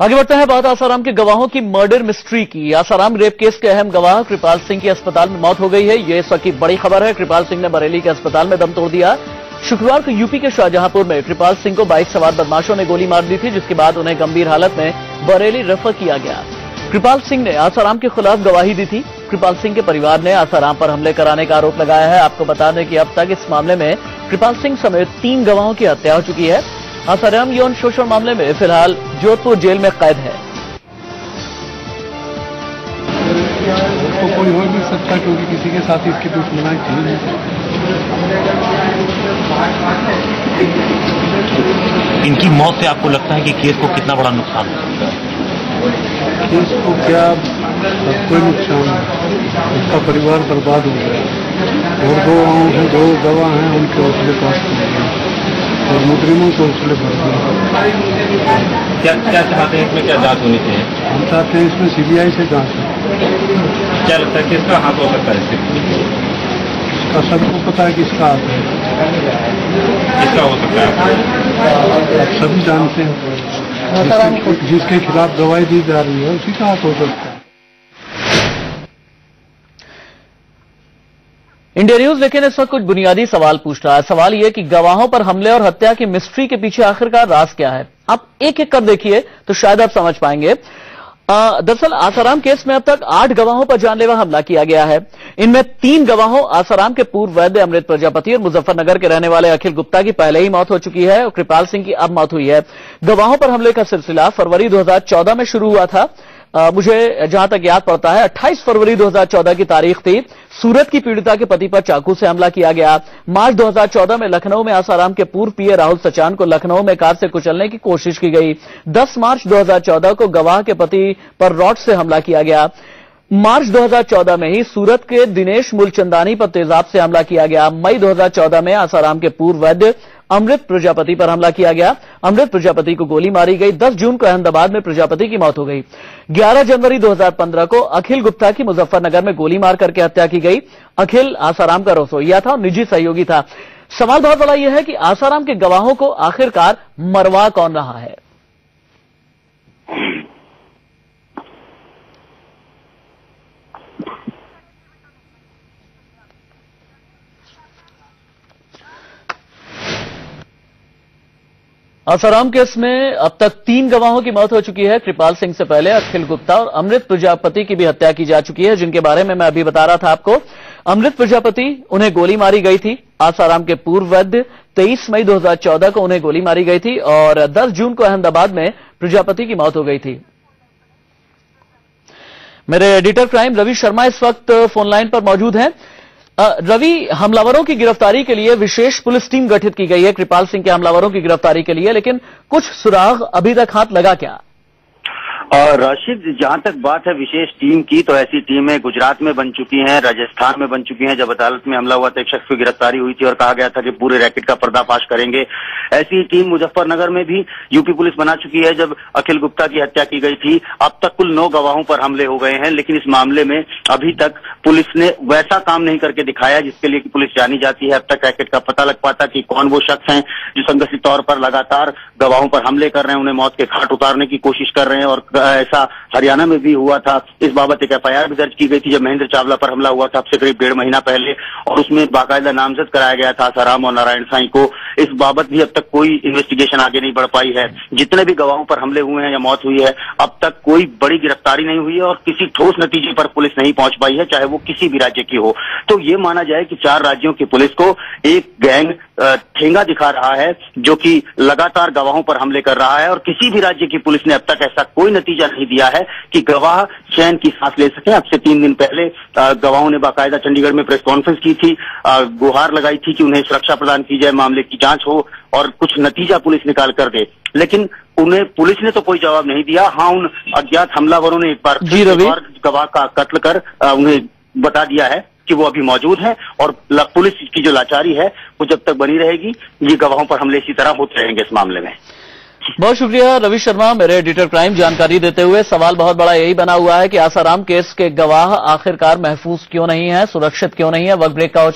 आगे बढ़ते हैं बात आसाराम के गवाहों की मर्डर मिस्ट्री की। आसाराम रेप केस के अहम गवाह कृपाल सिंह की अस्पताल में मौत हो गई है, ये इस वक्त की बड़ी खबर है। कृपाल सिंह ने बरेली के अस्पताल में दम तोड़ दिया। शुक्रवार को यूपी के शाहजहांपुर में कृपाल सिंह को बाइक सवार बदमाशों ने गोली मार दी थी, जिसके बाद उन्हें गंभीर हालत में बरेली रेफर किया गया। कृपाल सिंह ने आसाराम के खिलाफ गवाही दी थी। कृपाल सिंह के परिवार ने आसाराम पर हमले कराने का आरोप लगाया है। आपको बता दें कि अब तक इस मामले में कृपाल सिंह समेत 3 गवाहों की हत्या हो चुकी है। आसाराम यौन शोषण मामले में फिलहाल जोधपुर जेल में कैद है। तो कोई हो नहीं सकता क्योंकि किसी के साथ इसकी दुश्मनी थी। इनकी मौत से आपको लगता है कि केस को कितना बड़ा नुकसान होता है? केस को क्या कोई नुकसान, उसका परिवार बर्बाद हो गया और 2 गवाह हैं उनके हौसले पास और मुजरिमों के हौसले पास। क्या चाहते हैं इसमें, क्या जांच होनी चाहिए? हम चाहते हैं इसमें सीबीआई से जांच हो। क्या लगता है किसका हाथ हो सकता है? इसका सबको पता है किसका हाथ है, किसका हो सकता है आप सभी जानते हैं। जिसके खिलाफ दवाई दी जा रही है उसी का हाथ हो सकता है। इंडिया न्यूज लेकिन इस वक्त कुछ बुनियादी सवाल पूछ रहा है। सवाल यह कि गवाहों पर हमले और हत्या की मिस्ट्री के पीछे आखिरकार राज क्या है। आप एक-एक कर देखिए तो शायद आप समझ पाएंगे। दरअसल आसाराम केस में अब तक 8 गवाहों पर जानलेवा हमला किया गया है। इनमें 3 गवाहों आसाराम के पूर्व वैद्य अमृत प्रजापति और मुजफ्फरनगर के रहने वाले अखिल गुप्ता की पहले ही मौत हो चुकी है और कृपाल सिंह की अब मौत हुई है। गवाहों पर हमले का सिलसिला फरवरी 2014 में शुरू हुआ था। मुझे जहां तक याद पड़ता है 28 फरवरी 2014 की तारीख थी। सूरत की पीड़िता के पति पर चाकू से हमला किया गया। मार्च 2014 में लखनऊ में आसाराम के पूर्व पीए राहुल सचान को लखनऊ में कार से कुचलने की कोशिश की गई। 10 मार्च 2014 को गवाह के पति पर रॉड से हमला किया गया। मार्च 2014 में ही सूरत के दिनेश मूलचंदानी पर तेजाब से हमला किया गया। मई 2014 में आसाराम के पूर्व वैद्य अमृत प्रजापति पर हमला किया गया। अमृत प्रजापति को गोली मारी गई। 10 जून को अहमदाबाद में प्रजापति की मौत हो गई। 11 जनवरी 2015 को अखिल गुप्ता की मुजफ्फरनगर में गोली मार करके हत्या की गई। अखिल आसाराम का रसोइया था और निजी सहयोगी था। सवाल बहुत बड़ा यह है कि आसाराम के गवाहों को आखिरकार मरवा कौन रहा है? आसाराम केस में अब तक 3 गवाहों की मौत हो चुकी है। कृपाल सिंह से पहले अखिल गुप्ता और अमृत प्रजापति की भी हत्या की जा चुकी है, जिनके बारे में मैं अभी बता रहा था आपको। अमृत प्रजापति, उन्हें गोली मारी गई थी। आसाराम के पूर्व वैद्य 23 मई 2014 को उन्हें गोली मारी गई थी और 10 जून को अहमदाबाद में प्रजापति की मौत हो गई थी। मेरे एडिटर क्राइम रवि शर्मा इस वक्त फोनलाइन पर मौजूद हैं। रवि, हमलावरों की गिरफ्तारी के लिए विशेष पुलिस टीम गठित की गई है कृपाल सिंह के हमलावरों की गिरफ्तारी के लिए, लेकिन कुछ सुराग अभी तक हाथ लगा क्या? राशिद, जहां तक बात है विशेष टीम की, तो ऐसी टीमें गुजरात में बन चुकी हैं, राजस्थान में बन चुकी हैं। जब अदालत में हमला हुआ तो एक शख्स की गिरफ्तारी हुई थी और कहा गया था कि पूरे रैकेट का पर्दाफाश करेंगे। ऐसी टीम मुजफ्फरनगर में भी यूपी पुलिस बना चुकी है जब अखिल गुप्ता की हत्या की गई थी। अब तक कुल 9 गवाहों पर हमले हो गए हैं, लेकिन इस मामले में अभी तक पुलिस ने वैसा काम नहीं करके दिखाया जिसके लिए पुलिस जानी जाती है। अब तक रैकेट का पता लग पाता कि कौन वो शख्स हैं जो संगठित तौर पर लगातार गवाहों पर हमले कर रहे हैं, उन्हें मौत के घाट उतारने की कोशिश कर रहे हैं। और ऐसा हरियाणा में भी हुआ था। इस बाबत एक एफआईआर भी दर्ज की गई थी जब महेंद्र चावला पर हमला हुआ था, अब से करीब 1.5 महीना पहले, और उसमें बाकायदा नामजद कराया गया था आसाराम और नारायण साई को। इस बाबत भी अब तक कोई इन्वेस्टिगेशन आगे नहीं बढ़ पाई है। जितने भी गवाहों पर हमले हुए हैं या मौत हुई है, अब तक कोई बड़ी गिरफ्तारी नहीं हुई है और किसी ठोस नतीजे पर पुलिस नहीं पहुंच पाई है, चाहे वो किसी भी राज्य की हो। तो ये माना जाए कि 4 राज्यों की पुलिस को एक गैंग ठेंगा दिखा रहा है जो कि लगातार गवाहों पर हमले कर रहा है और किसी भी राज्य की पुलिस ने अब तक ऐसा कोई नतीजा नहीं दिया है कि गवाह चैन की सांस ले सके। अब से 3 दिन पहले गवाहों ने बाकायदा चंडीगढ़ में प्रेस कॉन्फ्रेंस की थी, गुहार लगाई थी कि उन्हें सुरक्षा प्रदान की जाए, मामले की जांच हो और कुछ नतीजा पुलिस निकाल कर दे, लेकिन उन्हें पुलिस ने तो कोई जवाब नहीं दिया। हाँ, उन अज्ञात हमलावरों ने एक बार गवाह का कत्ल कर उन्हें बता दिया है कि वो अभी मौजूद है और पुलिस की जो लाचारी है वो जब तक बनी रहेगी, ये गवाहों पर हमले इसी तरह होते रहेंगे इस मामले में। बहुत शुक्रिया रवि शर्मा, मेरे एडिटर क्राइम, जानकारी देते हुए। सवाल बहुत बड़ा यही बना हुआ है कि आसाराम केस के गवाह आखिरकार महफूज क्यों नहीं है, सुरक्षित क्यों नहीं है। वक्त ब्रेक का